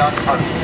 on Hudson.